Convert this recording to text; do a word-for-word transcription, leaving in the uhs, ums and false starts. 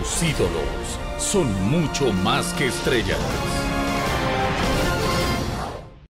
Tus ídolos son mucho más que estrellas.